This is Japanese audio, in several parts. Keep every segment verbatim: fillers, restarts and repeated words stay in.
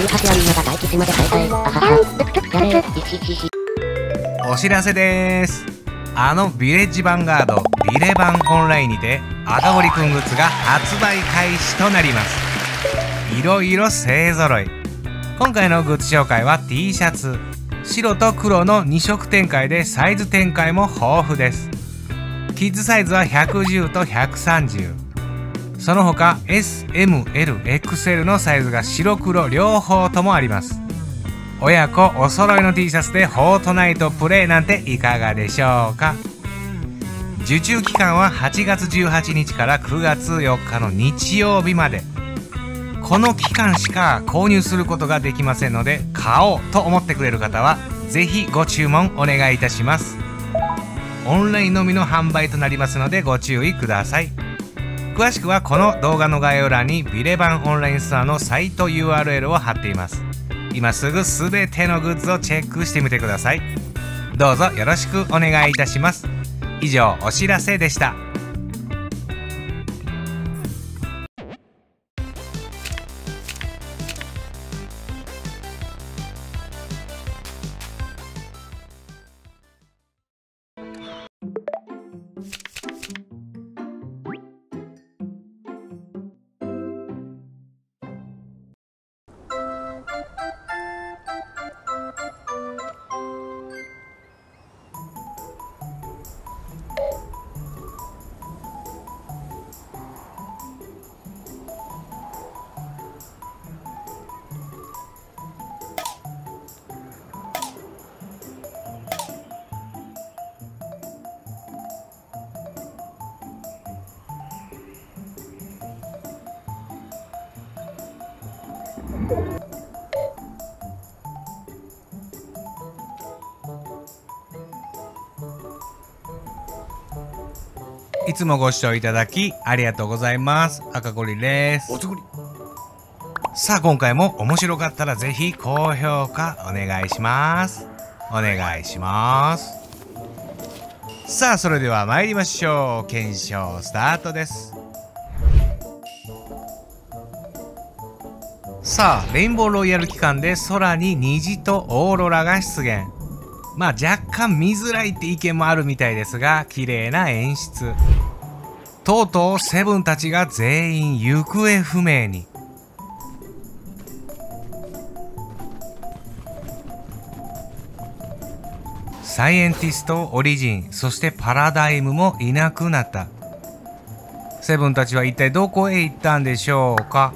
じゅうはちアミノが大気島で開催。あはは。お知らせでーす。あのヴィレッジヴァンガード、ヴィレバンオンラインにて赤堀くんグッズが発売開始となります。いろいろ勢ぞろい。今回のグッズ紹介は T シャツ。白と黒のに色展開でサイズ展開も豊富です。キッズサイズはひゃくじゅうとひゃくさんじゅう、その他 エスエムエルエックスエル のサイズが白黒両方ともあります。親子お揃いの T シャツでフォートナイトプレイなんていかがでしょうか。受注期間ははちがつじゅうはちにちからくがつよっかの日曜日まで。この期間しか購入することができませんので、買おうと思ってくれる方は是非ご注文お願いいたします。オンラインのみの販売となりますのでご注意ください。詳しくはこの動画の概要欄にヴィレバンオンラインストアのサイト ユーアールエル を貼っています。今すぐ全てのグッズをチェックしてみてください。どうぞよろしくお願いいたします。以上、お知らせでした。いつもご視聴いただきありがとうございます。赤堀です。さあ、今回も面白かったらぜひ高評価お願いします。お願いします。さあ、それでは参りましょう。検証スタートです。さあ、レインボーロイヤル期間で空に虹とオーロラが出現。まあ若干見づらいって意見もあるみたいですが、綺麗な演出。とうとうセブンたちが全員行方不明に。サイエンティスト、オリジン、そしてパラダイムもいなくなった。セブンたちは一体どこへ行ったんでしょうか。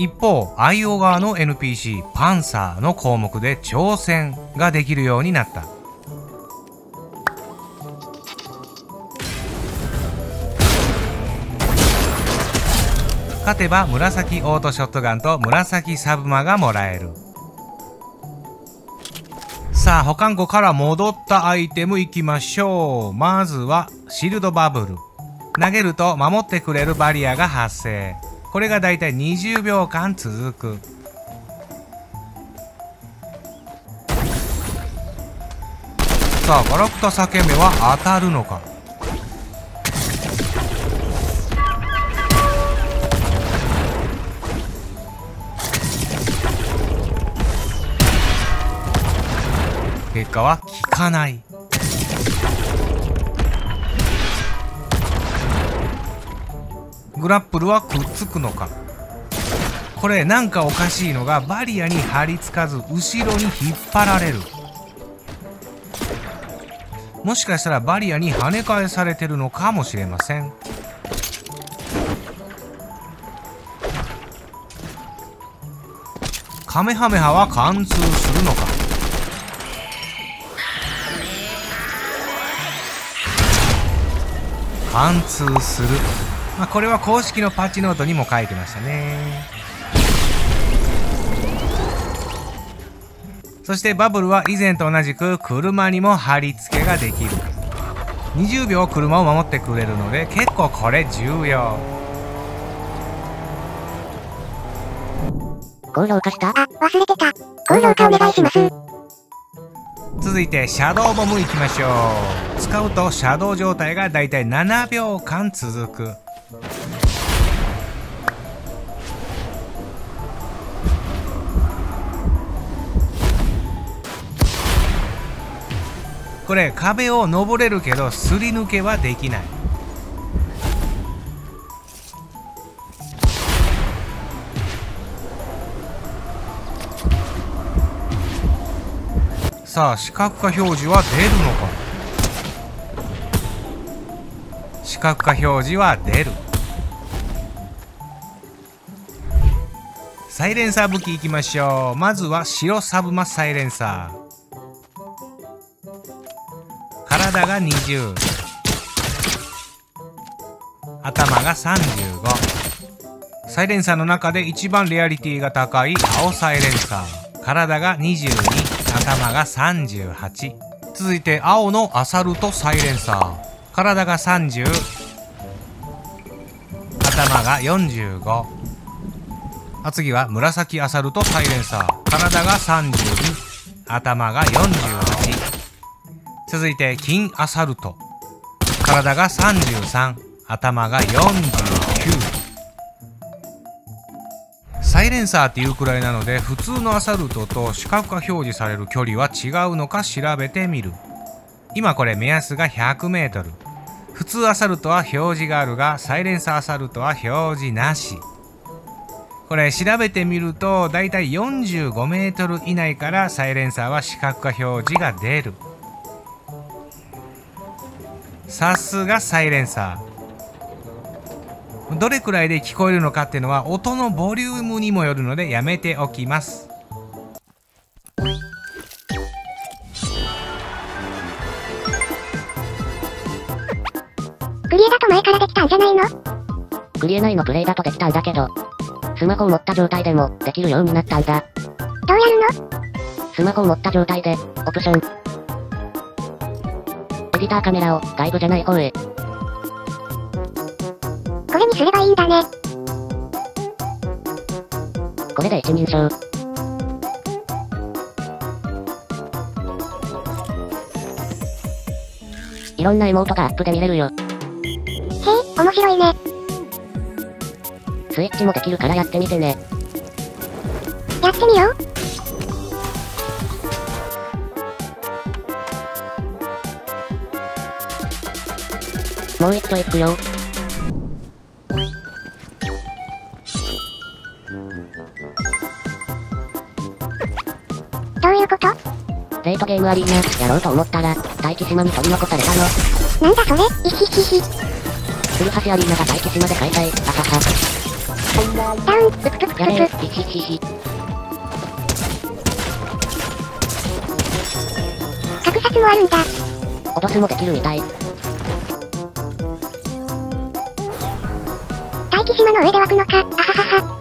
一方、アイオー 側の エヌピーシー パンサーの項目で挑戦ができるようになった。勝てば紫オートショットガンと紫サブマがもらえる。さあ、保管庫から戻ったアイテムいきましょう。まずはシールドバブル。投げると守ってくれるバリアが発生。これがだいたいにじゅうびょうかん続く。さあ、ガラクタ裂け目は当たるのか。結果は効かない。グラップルはくっつくのか。これなんかおかしいのが、バリアに張り付かず後ろに引っ張られる。もしかしたらバリアに跳ね返されてるのかもしれません。カメハメハは貫通するのか。貫通する。まあ、これは公式のパッチノートにも書いてましたね。そしてバブルは以前と同じく車にも貼り付けができる。にじゅうびょう車を守ってくれるので結構これ重要。高評価した？あ、忘れてた。高評価お願いします。続いてシャドーボムいきましょう。使うとシャドウ状態がだいたいななびょうかん続く。これ壁を登れるけどすり抜けはできない。さあ視覚化表示は出るのか。視覚化表示は出る。サイレンサー武器いきましょう。まずは白サブマサイレンサー。体がにじゅう、頭がさんじゅうご。サイレンサーの中で一番レアリティが高い青サイレンサー。体がにじゅうに、頭がさんじゅうはち。続いて青のアサルトサイレンサー。体がさんじゅう、頭がよんじゅうご。あ、次は紫アサルトサイレンサー。体がさんじゅうに、頭がよんじゅうはち。続いて金アサルト。体がさんじゅうさん、頭がよんじゅうきゅう。サイレンサーっていうくらいなので普通のアサルトと視覚化表示される距離は違うのか調べてみる。今これ目安が ひゃくメートル。普通アサルトは表示があるがサイレンサーアサルトは表示なし。これ調べてみるとだいたい よんじゅうごメートル 以内からサイレンサーは視覚化表示が出る。さすがサイレンサー。どれくらいで聞こえるのかっていうのは音のボリュームにもよるのでやめておきます。クリエだと前からできたんじゃないの？クリエ内のプレイだとできたんだけど、スマホを持った状態でもできるようになったんだ。どうやるの？スマホを持った状態で、オプション、エディターカメラを外部じゃない方へ。これにすればいいんだね。これで一人称。いろんな妹がアップで見れるよ。面白いね。スイッチもできるからやってみてね。やってみよう。もう一度いくよ。どういうこと？レートゲームアリーナやろうと思ったら大気島に取り残されたの。なんだそれ、イヒヒヒ。古橋アリーナが大吉まで開催。あはは。ダウン、プクプクプク。やれ、ひひひひ。格殺もあるんだ。脅すもできるみたい。大吉島の上で湧くのか、あははは。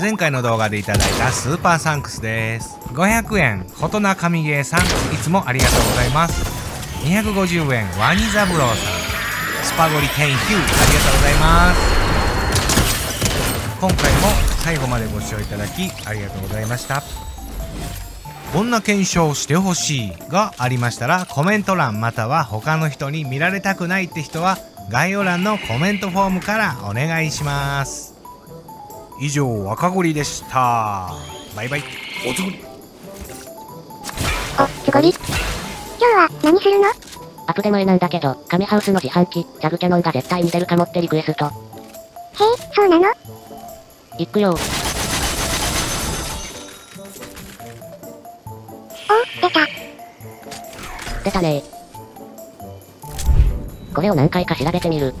前回の動画でいただいたスーパーサンクスです。ごひゃくえん、ほとな神ゲーさん、いつもありがとうございます。にひゃくごじゅうえん、ワニザブローさん、スパゴリ研究、ありがとうございます。今回も最後までご視聴いただき、ありがとうございました。こんな検証してほしいがありましたら、コメント欄または他の人に見られたくないって人は、概要欄のコメントフォームからお願いします。以上、赤ゴリでした。バイバイ。おつごり。おつごり。今日は何するの？アプデ前なんだけど、神ハウスの自販機、ジャグキャノンが絶対に出るかもってリクエスト。へえ、そうなの？行くよ。お、出た。出たねー。これを何回か調べてみる。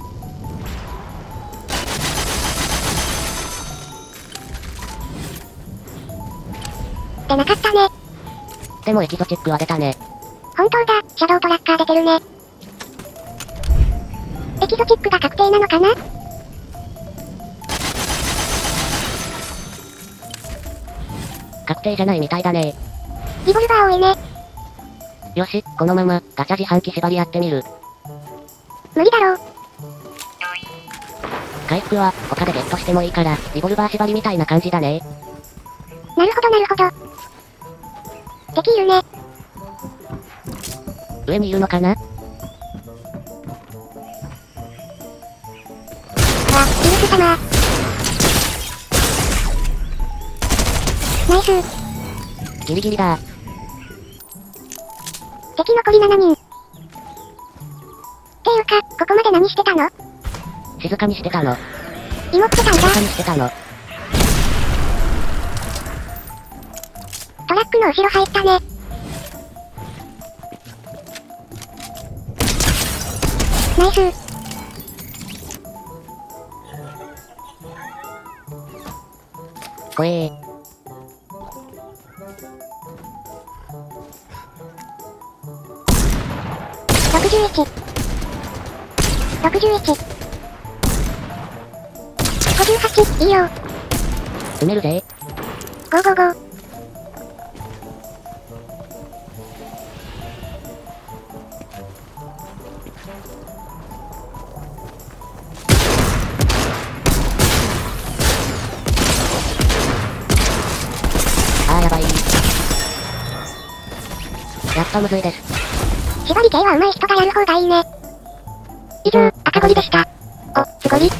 なかったね。でもエキゾチックは出たね。本当だ、シャドウトラッカー出てるね。エキゾチックが確定なのかな。確定じゃないみたいだね。リボルバー多いね。よし、このままガチャ自販機縛りやってみる。無理だろう。回復は他でゲットしてもいいからリボルバー縛りみたいな感じだね。なるほどなるほど。敵いるね。上にいるのかな。あ、いるすさま。ナイス。ギリギリだ。敵残りななにん。っていうか、ここまで何してたの？静かにしてたの。芋ってたんだ。静かにしてたの。トラックの後ろ入ったね。ナイス。こえー。ろくじゅういち。ろくじゅういち。ごじゅうはち、いいよ。埋めるぜ。ごーごーごー。あーやばい。やっぱむずいです。縛り系は上手い人がやる方がいいね。以上、赤ゴリでした。お、すごい。